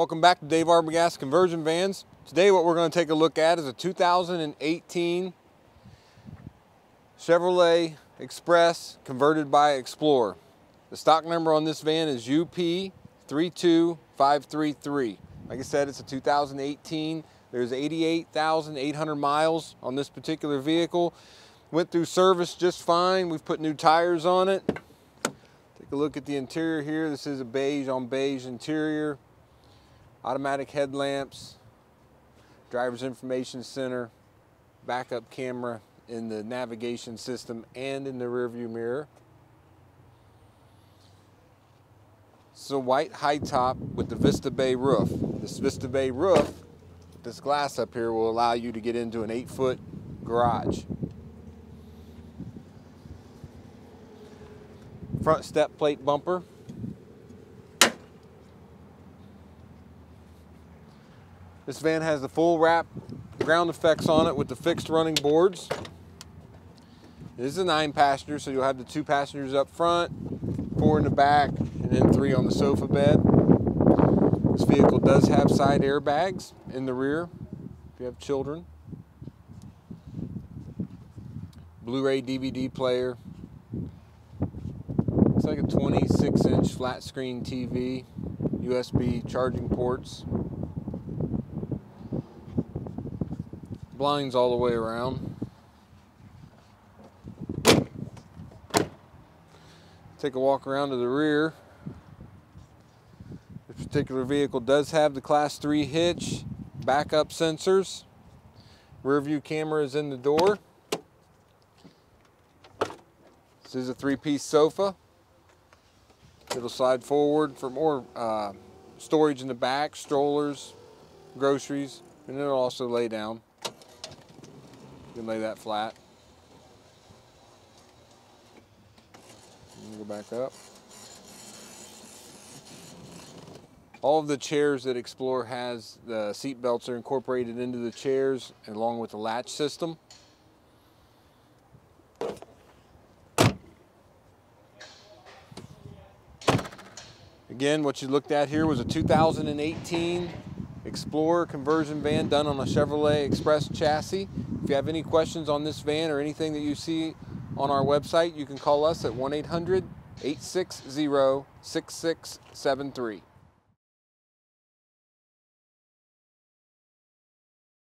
Welcome back to Dave Arbogast Conversion Vans. Today what we're going to take a look at is a 2018 Chevrolet Express converted by Explorer. The stock number on this van is UP32533. Like I said, it's a 2018. There's 88,800 miles on this particular vehicle. Went through service just fine. We've put new tires on it. Take a look at the interior here. This is a beige on beige interior. Automatic headlamps, driver's information center, backup camera in the navigation system and in the rearview mirror. This is a white high top with the Vista Bay roof. This Vista Bay roof, this glass up here, will allow you to get into an 8-foot garage. Front step plate bumper. This van has the full wrap ground effects on it with the fixed running boards. This is a 9-passenger, so you'll have the 2 passengers up front, 4 in the back, and then 3 on the sofa bed. This vehicle does have side airbags in the rear if you have children. Blu-ray DVD player. It's like a 26-inch flat screen TV, USB charging ports. Blinds all the way around. Take a walk around to the rear. This particular vehicle does have the Class 3 hitch, backup sensors, rear view camera is in the door. This is a 3-piece sofa. It'll slide forward for more storage in the back, strollers, groceries, and it'll also lay down. You can lay that flat. Go back up. All of the chairs that Explorer has, the seat belts are incorporated into the chairs along with the latch system. Again, what you looked at here was a 2018 Explorer conversion van done on a Chevrolet Express chassis. If you have any questions on this van or anything that you see on our website, you can call us at 1-800-860-6673.